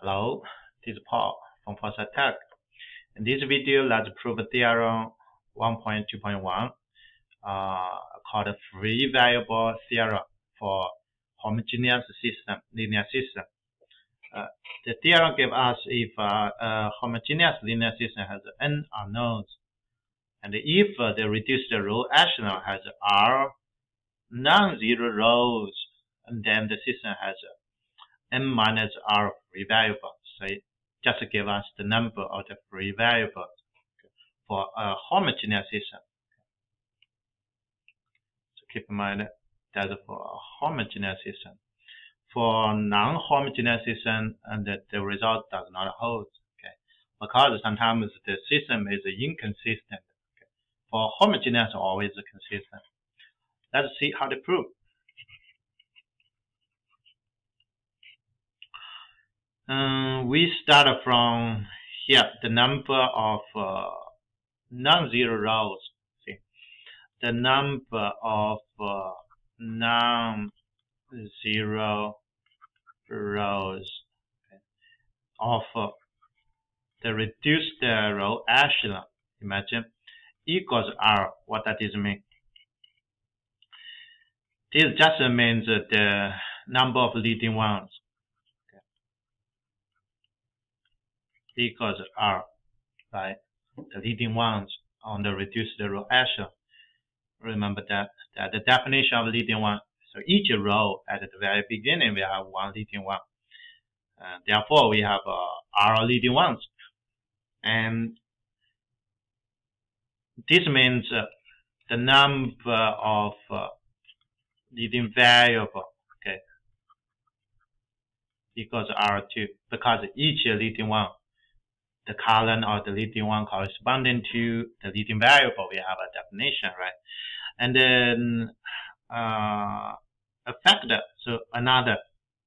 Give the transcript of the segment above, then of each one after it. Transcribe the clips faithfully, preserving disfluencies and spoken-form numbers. Hello, this is Paul from PaulsonTech. In this video, let's prove theorem one point two point one, uh, called free variable theorem for homogeneous system, linear system. Uh, the theorem gives us if uh, a homogeneous linear system has n unknowns, and if uh, the reduced row echelon has r non-zero rows, and then the system has n minus r free variables. So it just give us the number of the free variables for a homogeneous system. So keep in mind that for a homogeneous system. For non-homogeneous system, and the, the result does not hold, okay, because sometimes the system is inconsistent. Okay. For homogeneous, always consistent. Let's see how to prove. Um, we start from here, the number of uh, non-zero rows. See, the number of uh, non-zero rows okay, of uh, the reduced uh, row echelon. Imagine equals R. What that is mean? This just means the number of leading ones. Equals R, right? The leading ones on the reduced row echelon. Remember that, that the definition of leading one. So each row at the very beginning we have one leading one. Uh, therefore we have uh, R leading ones, and this means uh, the number of uh, leading variable. Okay, equals R two, because each leading one, the column or the leading one corresponding to the leading variable, we have a definition, right? And then uh, a factor, so another.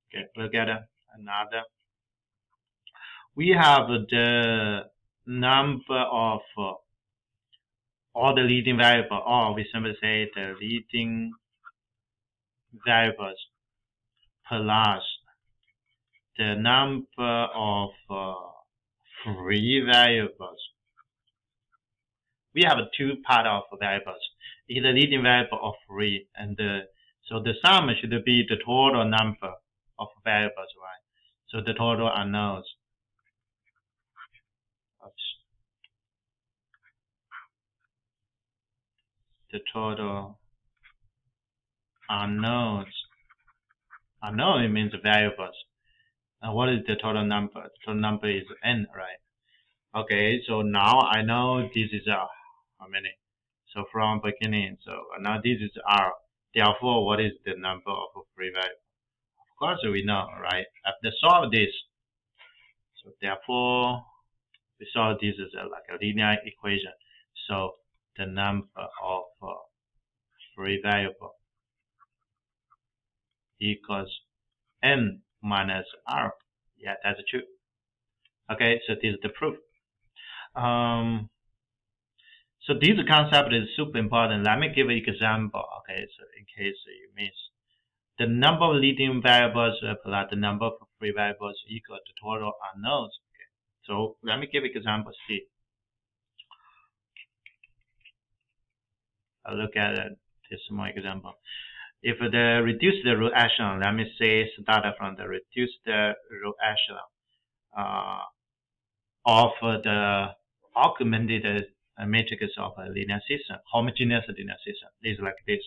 Okay, we'll get another. We have the number of uh, all the leading variable, or we simply say the leading variables plus the number of uh, free variables. We have two part of variables, either leading variable or free, and uh, so the sum should be the total number of variables, right? So the total unknowns. Oops. The total unknowns. Unknown means variables. And what is the total number? The total number is n, right? Okay, so now I know this is R. How many? So from beginning, so now this is R. Therefore, what is the number of free variables? Of course, we know, right? After solve this, so therefore, we solve this as a, like a linear equation. So the number of uh, free variables equals n minus R. Yeah, that's true. Okay, so this is the proof. Um, so this concept is super important. Let me give an example, okay, so in case you miss. The number of leading variables plus the number of free variables equal to total unknowns. Okay. So let me give an example C. I'll look at this more example. If the reduced row echelon, let me say start from the reduced row echelon uh, of the augmented matrix of a linear system, homogeneous linear system, is like this.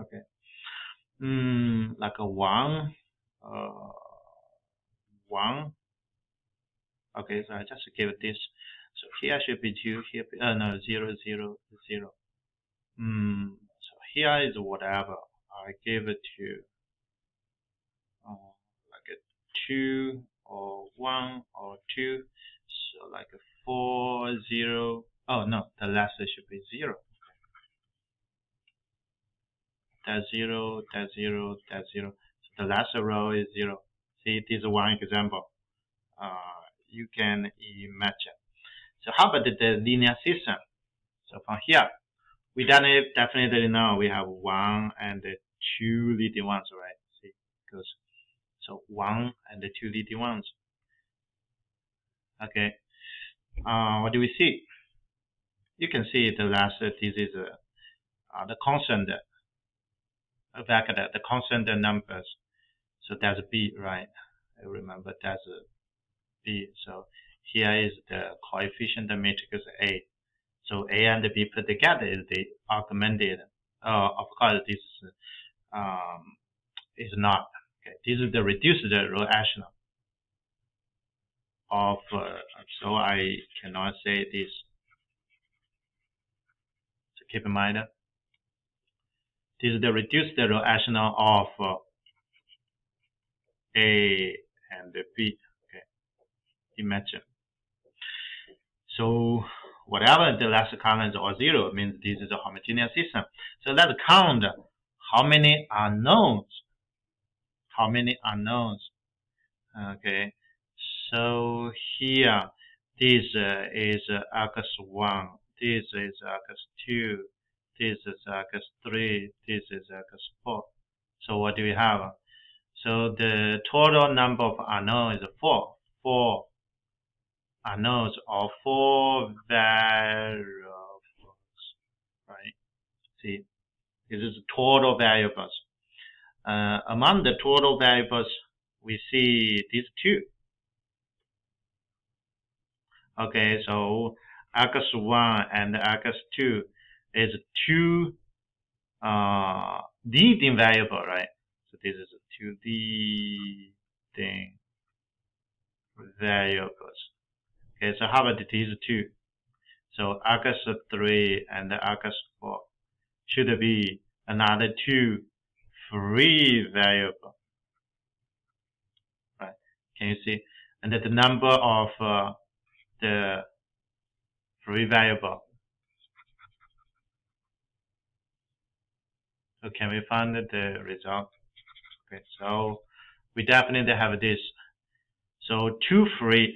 Okay, mm, like a one, uh, one. Okay, so I just give it this. So here should be two. Here, be, uh, no, zero, zero, zero. Hmm, so here is whatever I give it to uh, like a two or one or two, so like a four, zero. Oh no, the last should be zero. That's zero, that's zero, that's zero. So the last row is zero. See, this is one example. Uh, you can imagine. So how about the, the linear system? So from here, we definitely know we have one and two leading ones, right? See, because So one and the two leading ones. Okay. Uh, what do we see? You can see the last, uh, this is uh, uh, the constant vector, the constant numbers. So that's B, right? I remember that's B. So here is the coefficient matrix A. So A and B put together is the augmented. Uh, of course, this is, um, is not. Okay. This is the reduced row echelon of. Uh, so I cannot say this. So keep in mind, this is the reduced row echelon of uh, A and B. Okay, imagine. So whatever the last columns are zero means this is a homogeneous system. So let's count how many unknowns. How many unknowns? Okay. So here, this uh, is uh, X one. This is X two. This is X three. This is X four. So what do we have? So the total number of unknowns is four. Four. Unknowns are four variables, right? See, this is total variables. Uh, among the total variables, we see these two. Okay, so X one and X two is two uh, leading variable, right? So this is two leading variables. Okay, so how about these two? So X three and X four should be another two free variable. Right? Can you see? And that the number of uh, the free variable. So can we find the result? Okay, so we definitely have this. So two free.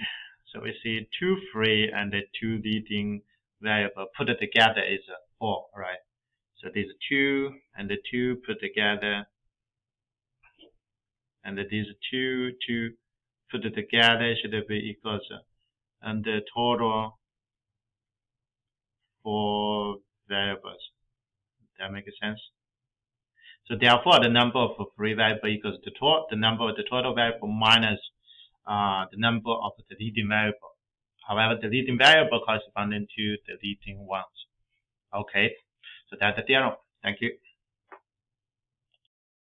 So we see two free and the two leading variable put together is four, right? So these two and the two put together, and these two, two put together should be equals, and the total four variables. That makes sense. So therefore, the number of free variable equals the total, the number of the total variable minus Uh, the number of the leading variable. However, the leading variable corresponding to the leading ones. Okay, so that's the theorem. Thank you.